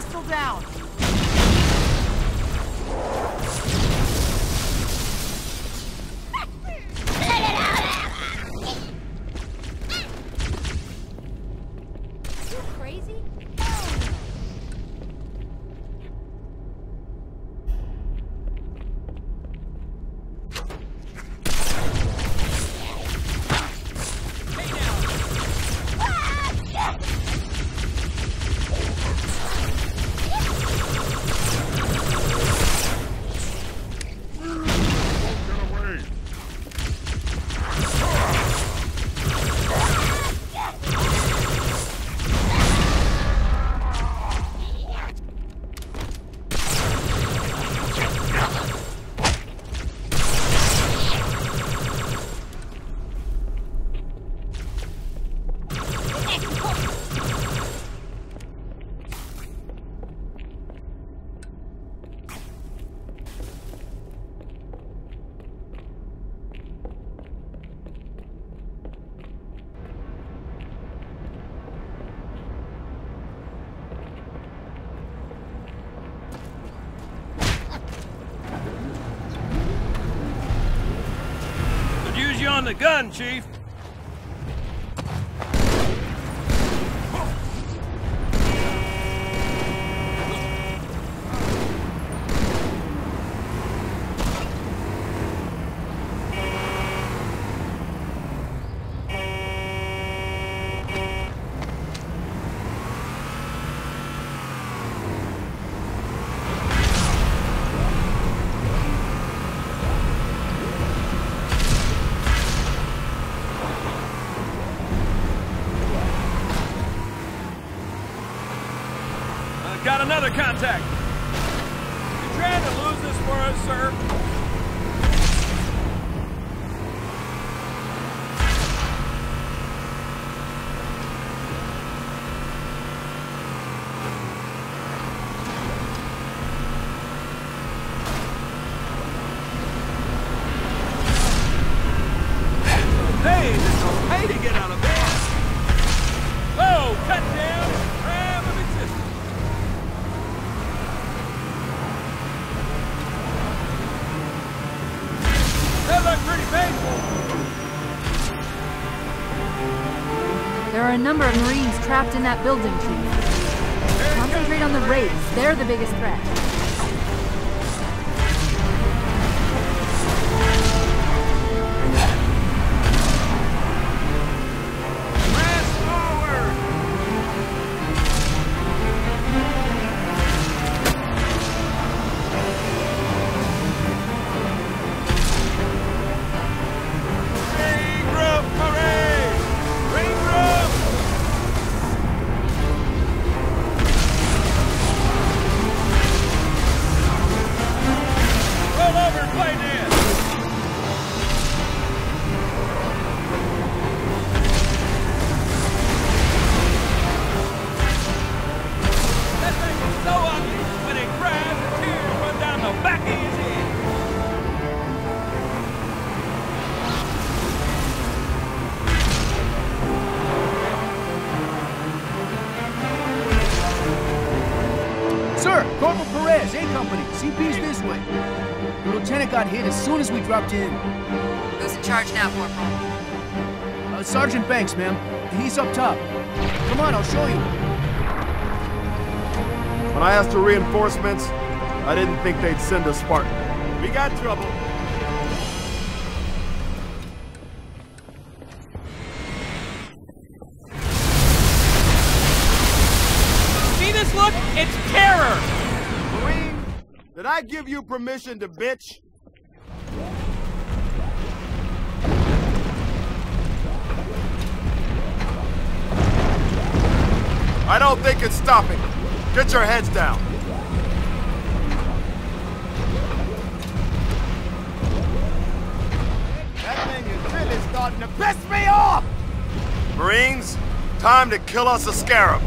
Hostile down. On the gun, Chief. Got another contact. You trying to lose this for us, sir? There are a number of Marines trapped in that building, Chief. Concentrate on the raids. They're the biggest threat. CP's this way. The lieutenant got hit as soon as we dropped in. Who's in charge now, Corporal? Sergeant Banks, ma'am. He's up top. Come on, I'll show you. When I asked for reinforcements, I didn't think they'd send a Spartan. We got trouble. See this look? It's terror! Did I give you permission to bitch? I don't think it's stopping. Get your heads down. That thing is really starting to piss me off! Marines, time to kill us a Scarab.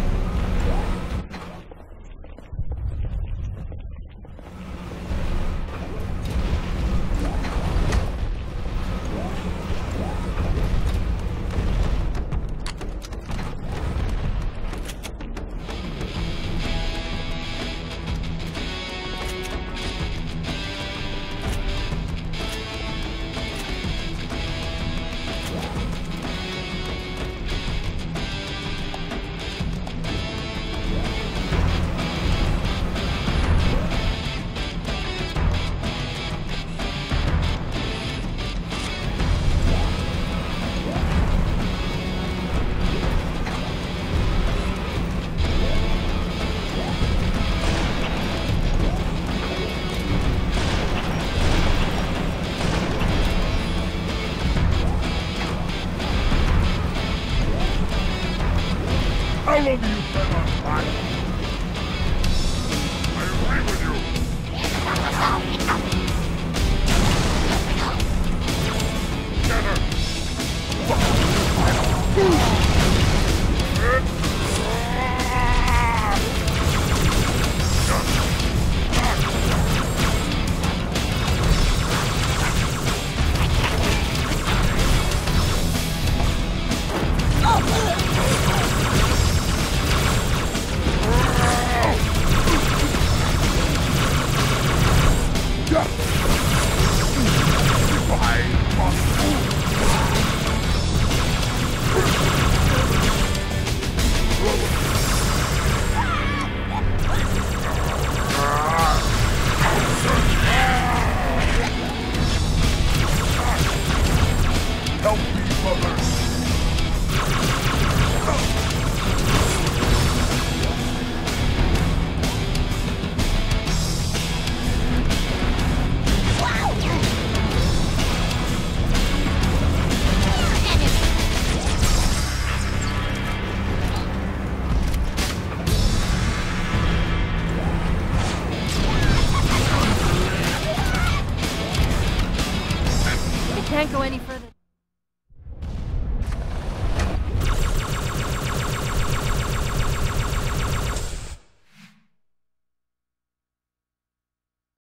All of you cannot fight. I agree with you. Get her. Can't go any further.